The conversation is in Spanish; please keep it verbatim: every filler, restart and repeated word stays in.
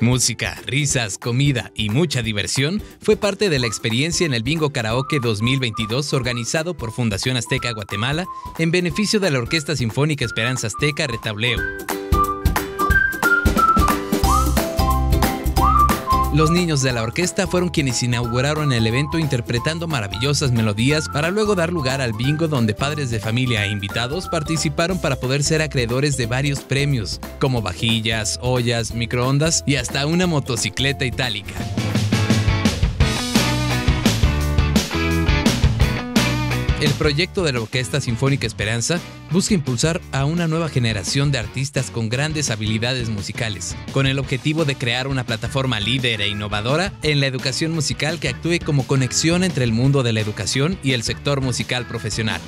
Música, risas, comida y mucha diversión fue parte de la experiencia en el Bingo Karaoke dos mil veintidós organizado por Fundación Azteca Guatemala en beneficio de la Orquesta Sinfónica Esperanza Azteca Retalhuleu. Los niños de la orquesta fueron quienes inauguraron el evento interpretando maravillosas melodías para luego dar lugar al bingo donde padres de familia e invitados participaron para poder ser acreedores de varios premios, como vajillas, ollas, microondas y hasta una motocicleta Italika. El proyecto de la Orquesta Sinfónica Esperanza busca impulsar a una nueva generación de artistas con grandes habilidades musicales, con el objetivo de crear una plataforma líder e innovadora en la educación musical que actúe como conexión entre el mundo de la educación y el sector musical profesional.